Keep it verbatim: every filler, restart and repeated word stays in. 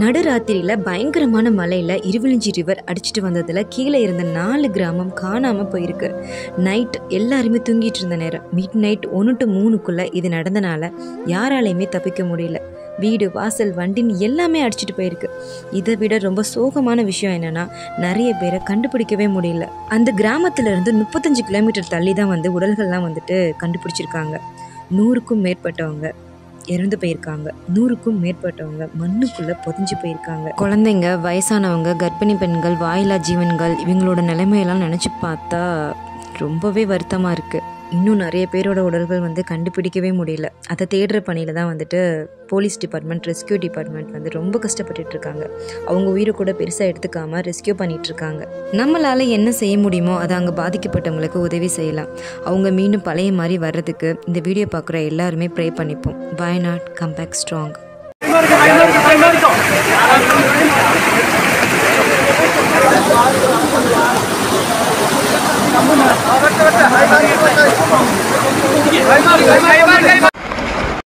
நடுராத்திரியில் பயங்கரமான மலையில் இருவிழிஞ்சி ரிவர் அடிச்சுட்டு வந்ததில் கீழே இருந்த நாலு கிராமம் காணாமல் போயிருக்கு. நைட் எல்லாருமே தூங்கிட்டு இருந்த நேரம் மிட் நைட் ஒன்று டு மூணுக்குள்ளே இது நடந்தனால யாராலையுமே தப்பிக்க முடியல. வீடு வாசல் வண்டின்னு எல்லாமே அடிச்சுட்டு போயிருக்கு. இதை விட ரொம்ப சோகமான விஷயம் என்னென்னா நிறைய பேரை கண்டுபிடிக்கவே முடியல. அந்த கிராமத்திலேருந்து முப்பத்தஞ்சு கிலோமீட்டர் தள்ளி தான் வந்து உடல்கள்லாம் வந்துட்டு கண்டுபிடிச்சிருக்காங்க. நூறுக்கும் மேற்பட்டவங்க இறந்து போயிருக்காங்க, நூறுக்கும் மேற்பட்டவங்க மண்ணுக்குள்ளே புதைஞ்சு போயிருக்காங்க. குழந்தைங்க, வயசானவங்க, கர்ப்பிணி பெண்கள், வாயிலா ஜீவன்கள், இவங்களோட நிலைமையெல்லாம் நினச்சி பார்த்தா ரொம்பவே வருத்தமாக இருக்குது. இன்னும் நிறைய பேரோட உடல்கள் வந்து கண்டுபிடிக்கவே முடியல. அதை தேடுற பணியில் தான் வந்துட்டு போலீஸ் டிபார்ட்மெண்ட், ரெஸ்கியூ டிபார்ட்மெண்ட் வந்து ரொம்ப கஷ்டப்பட்டுட்டு இருக்காங்க. அவங்க உயிரை கூட பெருசாக எடுத்துக்காமல் ரெஸ்கியூ பண்ணிட்டு இருக்காங்க. நம்மளால் என்ன செய்ய முடியுமோ அதை அங்கே பாதிக்கப்பட்டவங்களுக்கு உதவி செய்யலாம். அவங்க மீண்டும் பழைய மாதிரி வர்றதுக்கு இந்த வீடியோ பார்க்குற எல்லாருமே ப்ரே பண்ணிப்போம். Why not come back strong.